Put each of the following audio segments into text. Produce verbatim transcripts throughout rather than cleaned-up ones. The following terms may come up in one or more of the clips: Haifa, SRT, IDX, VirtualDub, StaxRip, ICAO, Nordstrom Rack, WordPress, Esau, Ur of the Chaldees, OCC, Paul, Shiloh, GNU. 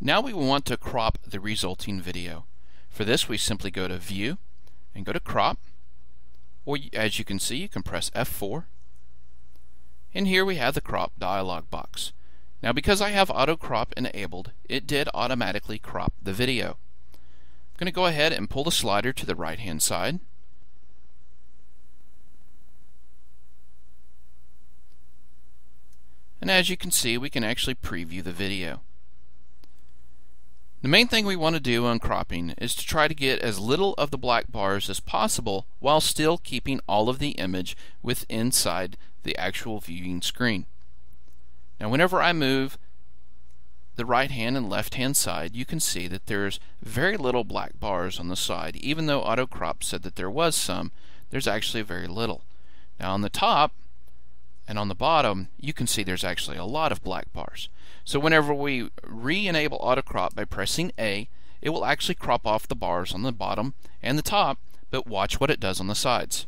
Now we want to crop the resulting video. For this, we simply go to View and go to Crop, or as you can see, you can press F four, and here we have the crop dialog box. Now because I have auto crop enabled, it did automatically crop the video. I'm going to go ahead and pull the slider to the right hand side. And as you can see, we can actually preview the video. The main thing we want to do on cropping is to try to get as little of the black bars as possible while still keeping all of the image within inside the actual viewing screen. Now whenever I move the right hand and left hand side, you can see that there's very little black bars on the side. Even though auto crop said that there was some, there's actually very little. Now on the top and on the bottom, you can see there's actually a lot of black bars. So whenever we re-enable auto crop by pressing A, it will actually crop off the bars on the bottom and the top, but watch what it does on the sides.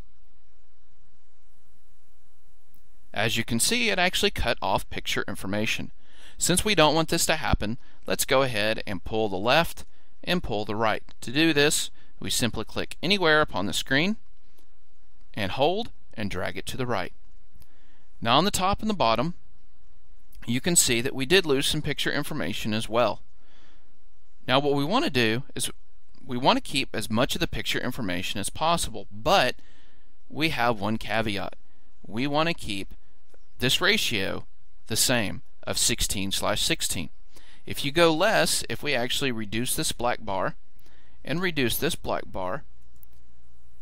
As you can see, it actually cut off picture information. Since we don't want this to happen, let's go ahead and pull the left and pull the right. To do this, we simply click anywhere upon the screen and hold and drag it to the right. Now on the top and the bottom, you can see that we did lose some picture information as well. Now what we want to do is we want to keep as much of the picture information as possible, but we have one caveat. We want to keep this ratio the same of sixteen slash sixteen. If you go less, if we actually reduce this black bar and reduce this black bar,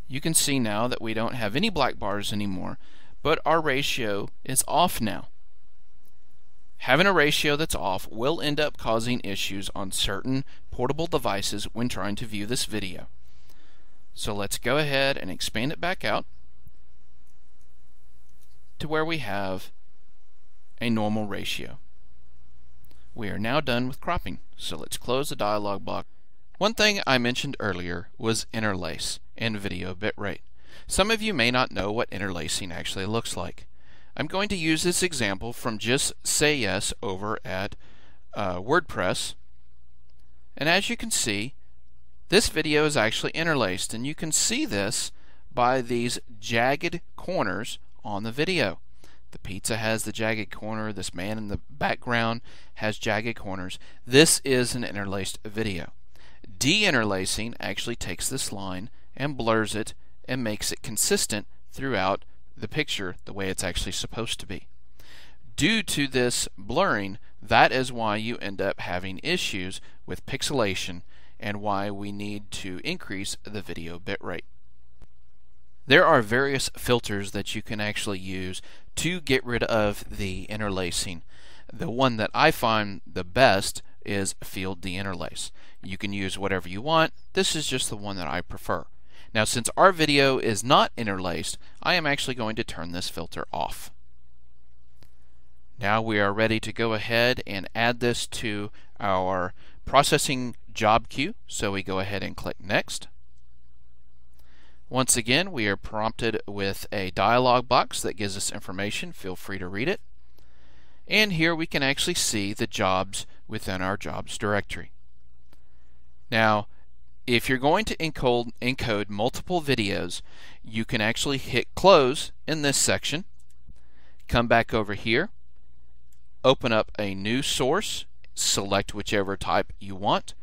you can see now that we don't have any black bars anymore, but our ratio is off now. Having a ratio that's off will end up causing issues on certain portable devices when trying to view this video. So let's go ahead and expand it back out to where we have a normal ratio. We are now done with cropping, so let's close the dialog box. One thing I mentioned earlier was interlace and video bitrate. Some of you may not know what interlacing actually looks like. I'm going to use this example from Just Say Yes over at uh, WordPress, and as you can see, this video is actually interlaced, and you can see this by these jagged corners on the video. The pizza has the jagged corner, this man in the background has jagged corners. This is an interlaced video. De-interlacing actually takes this line and blurs it and makes it consistent throughout the picture the way it's actually supposed to be. Due to this blurring, that is why you end up having issues with pixelation and why we need to increase the video bitrate. There are various filters that you can actually use to get rid of the interlacing. The one that I find the best is Field Deinterlace. You can use whatever you want. This is just the one that I prefer. Now since our video is not interlaced, I am actually going to turn this filter off. Now we are ready to go ahead and add this to our processing job queue, so we go ahead and click Next. Once again, we are prompted with a dialog box that gives us information. Feel free to read it. And here we can actually see the jobs within our jobs directory. Now, if you're going to encode, encode multiple videos, you can actually hit close in this section, come back over here, open up a new source, select whichever type you want,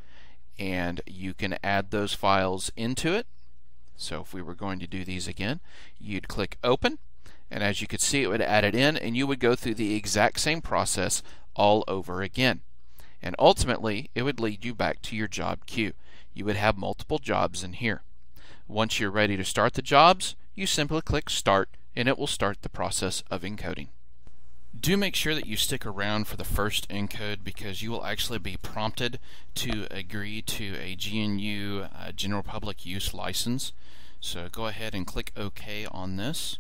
and you can add those files into it. So if we were going to do these again, you'd click Open, and as you could see, it would add it in, and you would go through the exact same process all over again. And ultimately, it would lead you back to your job queue. You would have multiple jobs in here. Once you're ready to start the jobs, you simply click Start, and it will start the process of encoding. Do make sure that you stick around for the first encode, because you will actually be prompted to agree to a G N U uh, General Public Use License. So go ahead and click OK on this,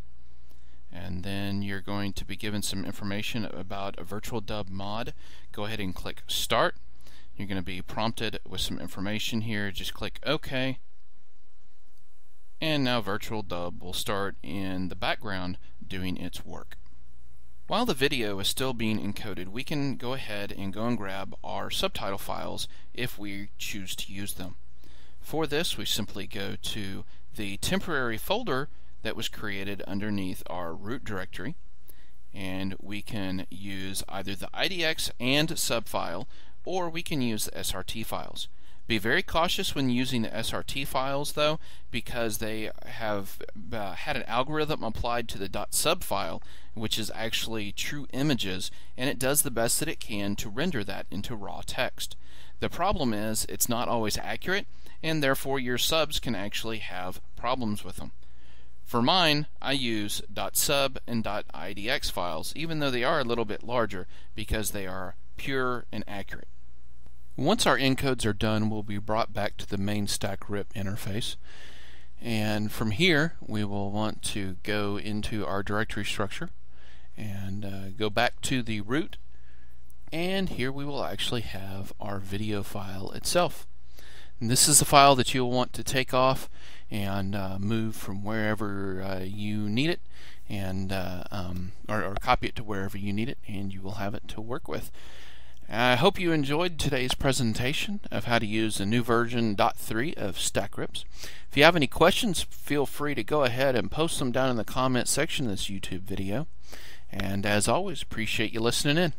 and then you're going to be given some information about a VirtualDub mod. Go ahead and click Start. You're going to be prompted with some information here. Just click OK, and now VirtualDub will start in the background doing its work. While the video is still being encoded, we can go ahead and go and grab our subtitle files if we choose to use them. For this, we simply go to the temporary folder that was created underneath our root directory, and we can use either the I D X and subfile, or we can use the S R T files. Be very cautious when using the S R T files, though, because they have uh, had an algorithm applied to the .sub file, which is actually true images, and it does the best that it can to render that into raw text. The problem is it's not always accurate, and therefore your subs can actually have problems with them. For mine, I use .sub and .idx files, even though they are a little bit larger, because they are pure and accurate. Once our encodes are done, we'll be brought back to the main StaxRip interface, and from here we will want to go into our directory structure and uh, go back to the root, and here we will actually have our video file itself. And this is the file that you'll want to take off and uh, move from wherever uh, you need it, and uh, um, or, or copy it to wherever you need it, and you will have it to work with. I hope you enjoyed today's presentation of how to use the new version point three of StaxRip. If you have any questions, feel free to go ahead and post them down in the comment section of this YouTube video. And as always, appreciate you listening in.